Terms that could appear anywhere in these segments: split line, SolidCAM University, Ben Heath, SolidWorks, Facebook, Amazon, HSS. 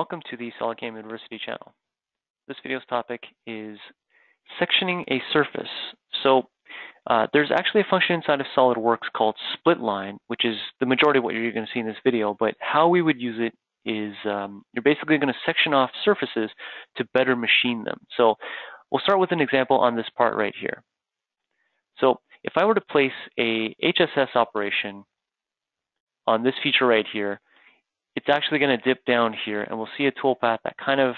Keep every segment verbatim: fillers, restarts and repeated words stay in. Welcome to the SolidCAM University channel. This video's topic is sectioning a surface. So uh, there's actually a function inside of SolidWorks called split line, which is the majority of what you're going to see in this video, but how we would use it is um, you're basically going to section off surfaces to better machine them. So we'll start with an example on this part right here. So if I were to place a H S S operation on this feature right here, it's actually going to dip down here, and we'll see a toolpath that kind of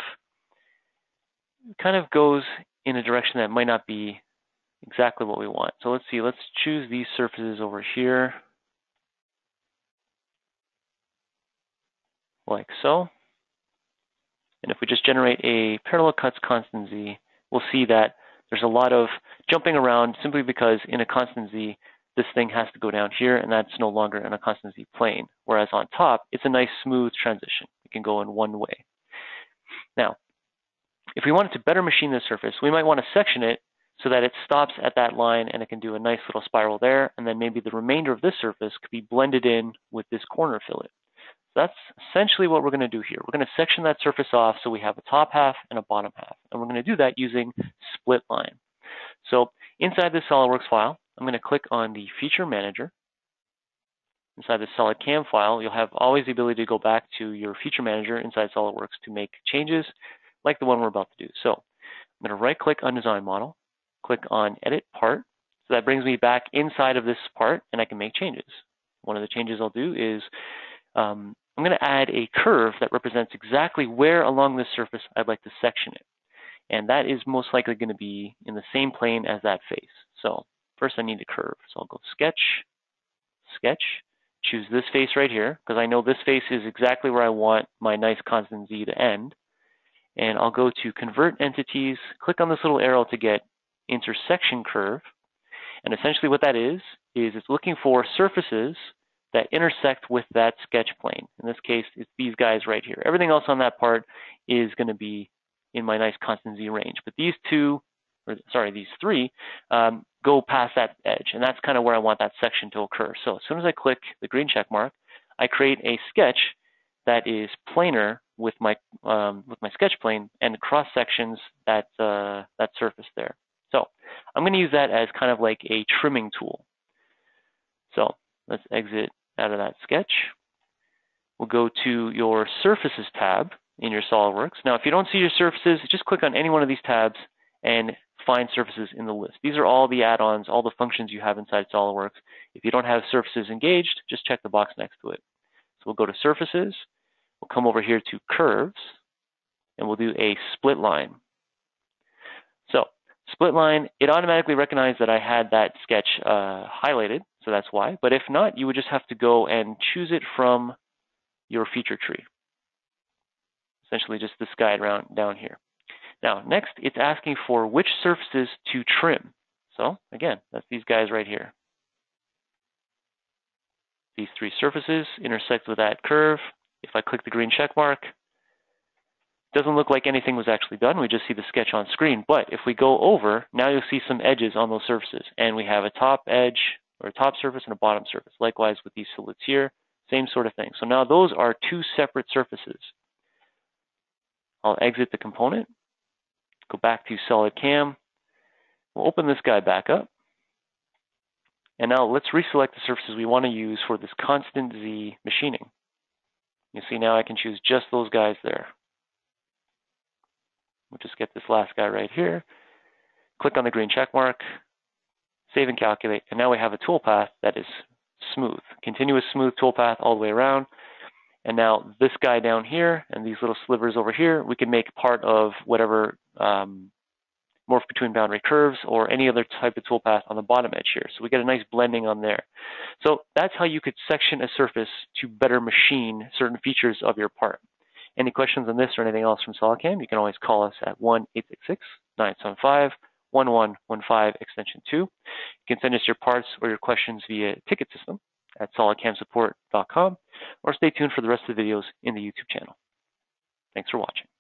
kind of goes in a direction that might not be exactly what we want. So let's see, let's choose these surfaces over here, like so. And if we just generate a parallel cuts constant Z, we'll see that there's a lot of jumping around simply because in a constant Z, this thing has to go down here, and that's no longer in a constant Z plane. Whereas on top, it's a nice smooth transition. It can go in one way. Now, if we wanted to better machine the surface, we might want to section it so that it stops at that line and it can do a nice little spiral there, and then maybe the remainder of this surface could be blended in with this corner fillet. So that's essentially what we're going to do here. We're going to section that surface off so we have a top half and a bottom half, and we're going to do that using split line. So inside this SolidWorks file, I'm going to click on the Feature Manager. Inside the SolidCAM file, you'll have always the ability to go back to your Feature Manager inside SolidWorks to make changes like the one we're about to do. So I'm going to right-click on Design Model, click on Edit Part. So that brings me back inside of this part, and I can make changes. One of the changes I'll do is um, I'm going to add a curve that represents exactly where along this surface I'd like to section it. And that is most likely going to be in the same plane as that face. So first, I need a curve. So I'll go Sketch, Sketch, choose this face right here, because I know this face is exactly where I want my nice constant Z to end. And I'll go to Convert Entities, click on this little arrow to get Intersection Curve. And essentially what that is, is it's looking for surfaces that intersect with that sketch plane. In this case, it's these guys right here. Everything else on that part is going to be in my nice constant Z range. But these two, or sorry, these three, um, go past that edge, and that's kind of where I want that section to occur. So as soon as I click the green check mark, I create a sketch that is planar with my um, with my sketch plane and cross sections that uh, that surface there. So I'm going to use that as kind of like a trimming tool. So let's exit out of that sketch. We'll go to your Surfaces tab in your SolidWorks. Now, if you don't see your surfaces, just click on any one of these tabs and find surfaces in the list. These are all the add-ons, all the functions you have inside SolidWorks. If you don't have surfaces engaged, just check the box next to it. So we'll go to surfaces, we'll come over here to curves, and we'll do a split line. So split line, it automatically recognized that I had that sketch uh, highlighted, so that's why. But if not, you would just have to go and choose it from your feature tree. Essentially just this guy around down here. Now, next, it's asking for which surfaces to trim. So again, that's these guys right here. These three surfaces intersect with that curve. If I click the green check mark, it doesn't look like anything was actually done. We just see the sketch on screen. But if we go over, now you'll see some edges on those surfaces. And we have a top edge, or a top surface, and a bottom surface. Likewise with these slits here, same sort of thing. So now those are two separate surfaces. I'll exit the component. Go back to SolidCAM, we'll open this guy back up, and now let's reselect the surfaces we want to use for this constant Z machining. You see now I can choose just those guys there. We'll just get this last guy right here, click on the green check mark, save and calculate, and now we have a toolpath that is smooth, continuous smooth toolpath all the way around. And now this guy down here and these little slivers over here, we can make part of whatever um, morph between boundary curves or any other type of toolpath on the bottom edge here. So we get a nice blending on there. So that's how you could section a surface to better machine certain features of your part. Any questions on this or anything else from SolidCAM, you can always call us at one eight six six, nine seven five, one one one five, extension two. You can send us your parts or your questions via ticket system at solidcam support dot com, or stay tuned for the rest of the videos in the YouTube channel. Thanks for watching.